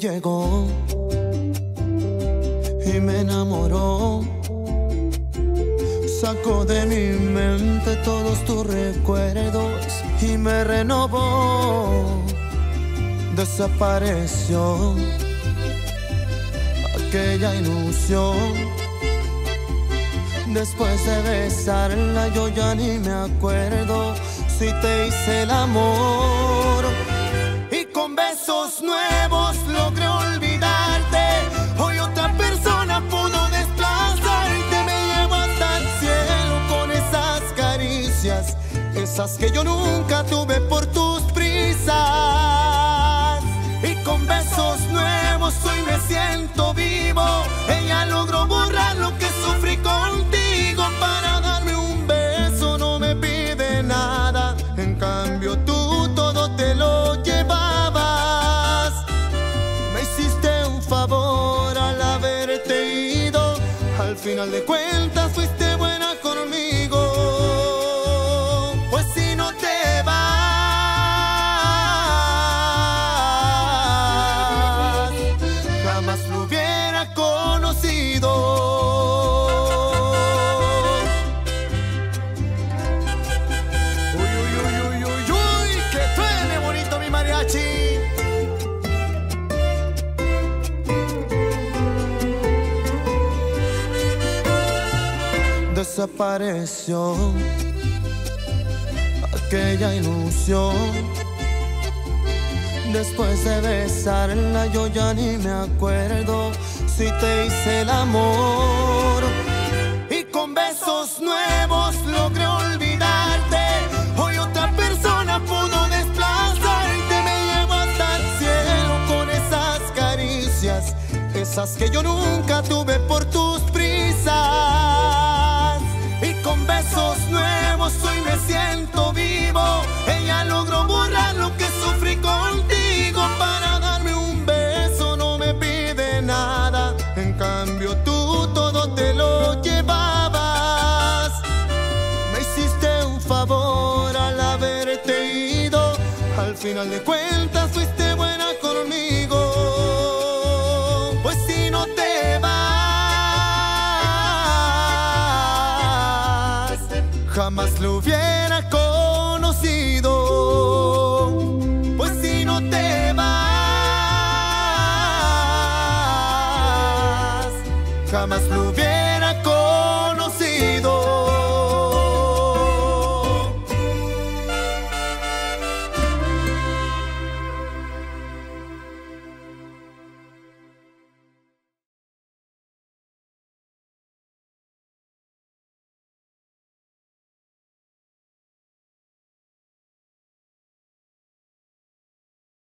llegó y me enamoró. Sacó de mi mente todos tus recuerdos y me renovó. Desapareció aquella ilusión. Después de besarla yo ya ni me acuerdo si te hice el amor. Y con besos nuevos logré olvidarte. Hoy otra persona pudo desplazarte. Me llevo hasta el cielo con esas caricias, esas que yo nunca tuve por tus prisas. Con besos nuevos hoy me siento vivo. Ella logró borrar lo que sufrí contigo. Para darme un beso no me pide nada. En cambio tú todo te lo llevabas. Me hiciste un favor al haberte ido. Al final de cuentas fuiste buena conmigo. Pues si no te vas, jamás lo hubiera conocido. Uy, uy, uy, uy, uy, uy, que suene bonito mi mariachi. Desapareció aquella ilusión. Después de besarla yo ya ni me acuerdo si te hice el amor. Y con besos nuevos logré olvidarte. Hoy otra persona pudo desplazarte. Me llevo hasta el cielo con esas caricias, esas que yo nunca tuve por tus prisas. Y con besos nuevos hoy me siento vivo. Ella logró borrar lo que sufrí contigo. Para darme un beso no me pide nada. En cambio tú todo te lo llevabas. Me hiciste un favor al haberte ido. Al final de cuentas fuiste buena conmigo. Pues si no te vas, jamás lo hubiera conocido. Pues si no te vas, jamás lo hubiera.